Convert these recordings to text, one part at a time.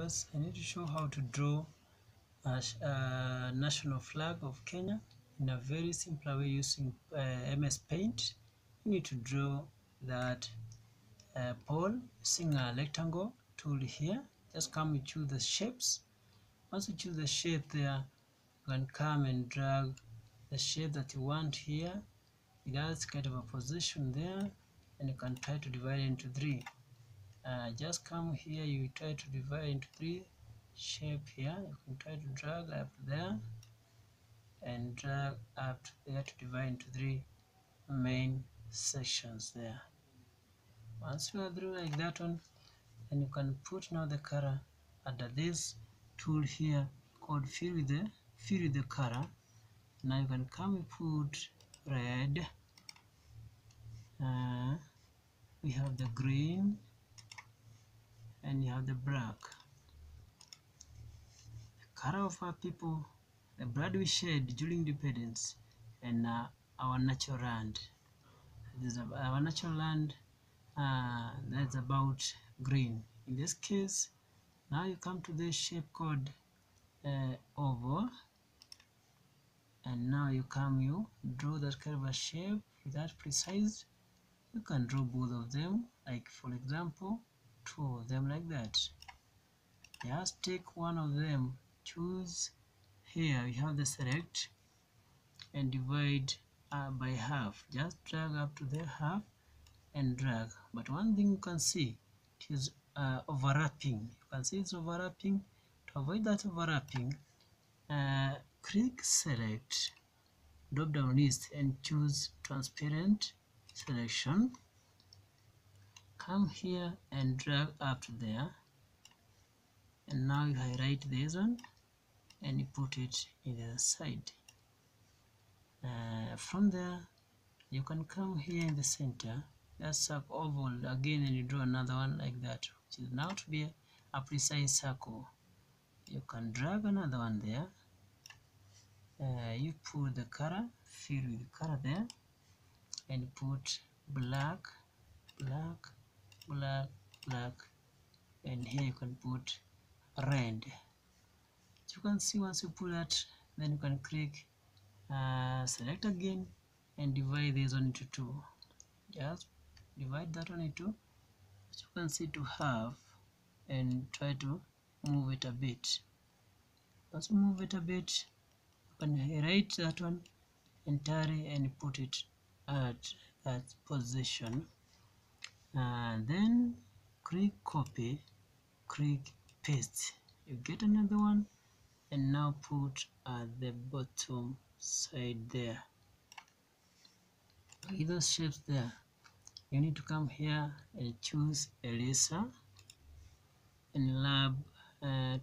viewers, I need to show how to draw a national flag of Kenya in a very simple way using MS Paint. You need to draw that pole using a rectangle tool here. Just come and choose the shapes. Once you choose the shape there, you can come and drag the shape that you want here. It has kind of a position there, and you can try to divide it into three. Just come here, you try to divide into three shape here. You can try to drag up there and drag up there to divide into three main sections there. Once you are through like that one, and you can put now the color under this tool here called fill with the color. Now you can come and put red, we have the green, and you have the black. The color of our people, the blood we shed during independence, and our natural land. This is our natural land that's about green. In this case, now you come to this shape called oval, and now you draw that curved shape that precise. You can draw both of them, like for example, two of them like that. Just take one of them, choose here, you have the select, and divide by half. Just drag up to the half and drag. But one thing you can see, it is overlapping. You can see it's overlapping. To avoid that overlapping, click select, drop down list, and choose transparent selection. Come here and drag up to there, and now you highlight this one and you put it in the side. From there you can come here in the center, just circle oval again, and you draw another one like that, which is now to be a precise circle. You can drag another one there. You put the color, fill with the color there, and put black, black, black, black, and here you can put red. You can see once you pull that, then you can click select again and divide this one into two. Just divide that one into, as you can see, to half, and try to move it a bit. Once you move it a bit, you can highlight that one entirely and put it at that position, and then click copy, click paste. You get another one, and now put at the bottom side there. Either shapes there, you need to come here and choose eraser and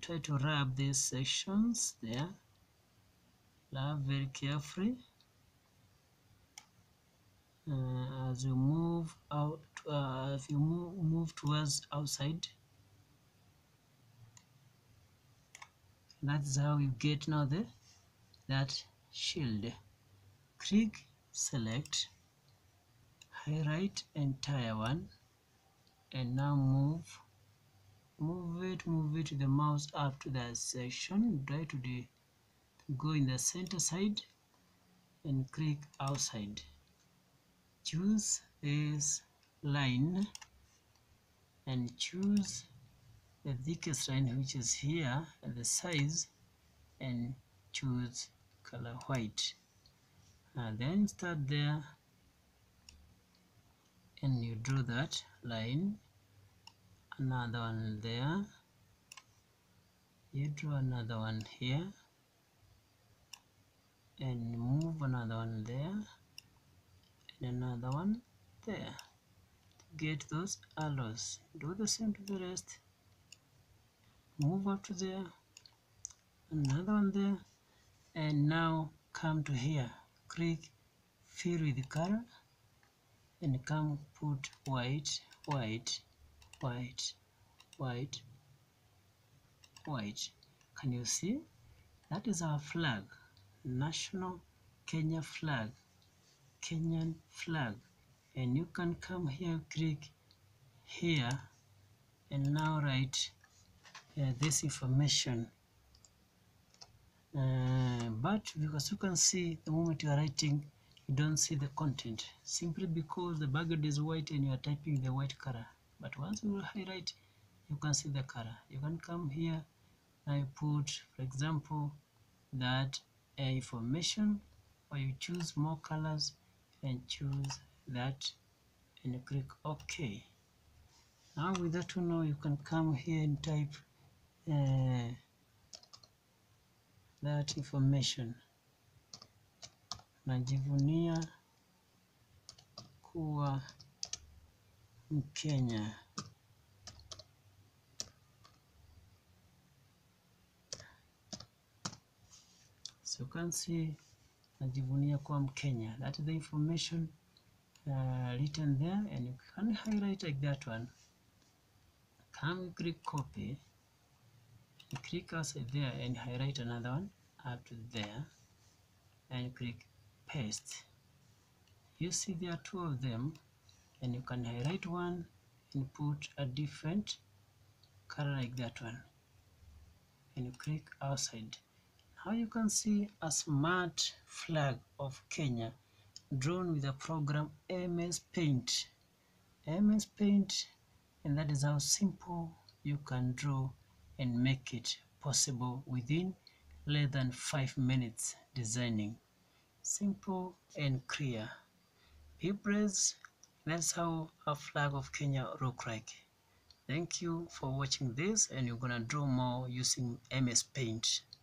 try to rub these sections there. Rub very carefully as you move out. If you move towards outside, that's how you get now that shield. Click select, highlight entire one, and now move it with the mouse up to that section. Try to go in the center side and click outside. Choose this line and choose the thickest line, which is here at the size, and choose color white, and then start there, and you draw that line. Another one there, you draw another one here, and move another one there, and another one there. Get those arrows. Do the same to the rest. Move up to there, another one there, and now come to here, click fill with the color, and come put white, white, white, white, white. Can you see? That is our flag, national Kenya flag, Kenyan flag. And you can come here, click here, and now write this information. But because you can see the moment you are writing, you don't see the content simply because the background is white and you are typing the white color. But once you will highlight, you can see the color. You can come here and put, for example, that information, or you choose more colors and choose that and you click OK. Now with that one, now you can come here and type that information, najivunia kuwa mkenya. So you can see najivunia kuwa mkenya, that is the information written there, and you can highlight like that one. Come click copy, you click also there and highlight another one up to there and click paste. You see there are two of them, and you can highlight one and put a different color like that one, and you click outside. Now you can see a smart flag of Kenya drawn with the program MS Paint. MS Paint, and that is how simple you can draw and make it possible within less than 5 minutes designing. Simple and clear. Peoples, that's how a flag of Kenya look like. Thank you for watching this, and you're gonna draw more using MS Paint.